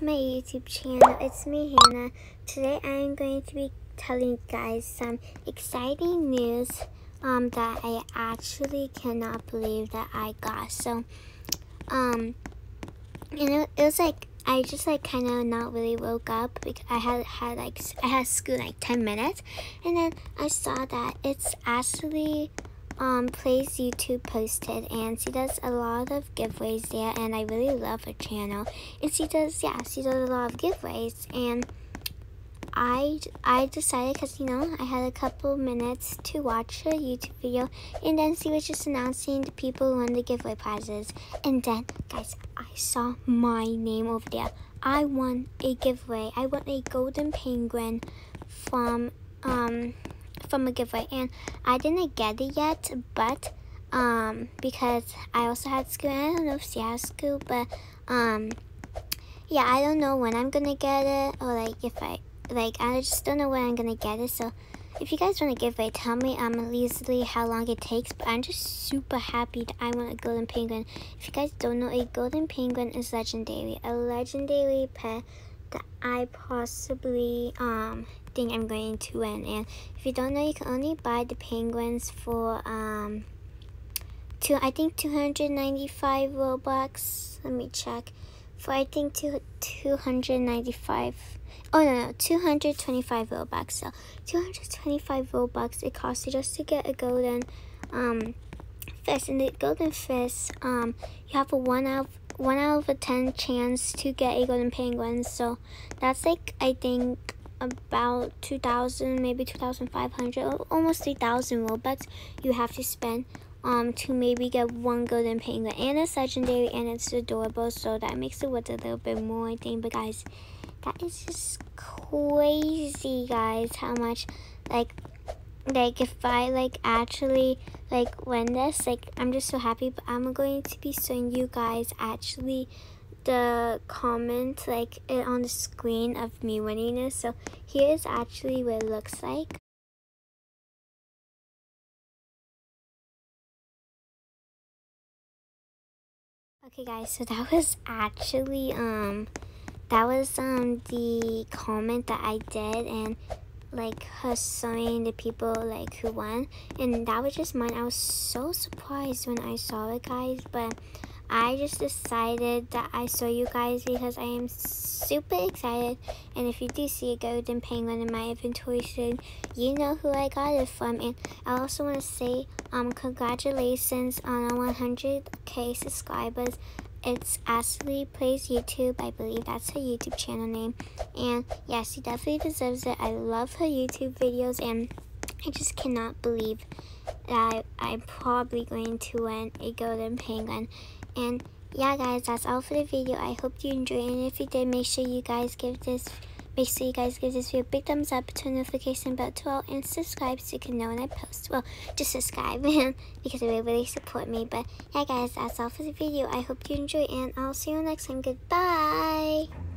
to my YouTube channel. It's me, Hannah. Today I'm going to be telling you guys some exciting news that I actually cannot believe that I got. So, and it was like, I just like kind of not really woke up because I had school in like 10 minutes. And then I saw that it's Ashley Plays YouTube posted, and she does a lot of giveaways there, and I really love her channel. And she does a lot of giveaways, and I decided, because you know I had a couple minutes to watch her YouTube video, and then she was just announcing the people who won the giveaway prizes. And then guys, I saw my name over there. I won a giveaway. I won a golden penguin from a giveaway, and I didn't get it yet, but because I also had school, and I don't know if she has school, but yeah, I don't know when I'm gonna get it, or like if I just don't know when I'm gonna get it. So if you guys want a giveaway, tell me easily how long it takes, but I'm just super happy that I want a golden penguin. If you guys don't know, a golden penguin is legendary, a legendary pet that I possibly think I'm going to win. And if you don't know, you can only buy the penguins for I think 295 Robux. Let me check. For I think 295. Oh no, 225 Robux. So 225 Robux it costs you just to get a golden fish. And the golden fish, you have a 1 out of 10 chance to get a golden penguin. So that's like, I think about 2,000, maybe 2,500, almost 3,000 Robux you have to spend to maybe get one golden penguin. And it's legendary, and it's adorable, so that makes it worth a little bit more, I think. But guys, that is just crazy, guys, how much like if I like actually like win this, like I'm just so happy. But I'm going to be showing you guys actually the comment like on the screen of me winning this. So here is actually what it looks like. Okay guys, so that was actually the comment that I did, and like her showing the people like who won, and that was just mine. I was so surprised when I saw it, guys, but I just decided that I saw you guys because I am super excited. And if you do see a golden penguin in my inventory soon, you know who I got it from. And I also want to say congratulations on our 100K subscribers. It's Ashley Plays YouTube, I believe that's her YouTube channel name. And yeah, she definitely deserves it. I love her YouTube videos, and I just cannot believe that I'm probably going to win a golden penguin. And yeah guys, that's all for the video. I hope you enjoyed, and if you did, make sure you guys give this video a big thumbs up, turn the notification bell to all, and subscribe so you can know when I post. Well, just subscribe because it will really support me. But yeah guys, that's all for the video. I hope you enjoy, and I'll see you next time. Goodbye.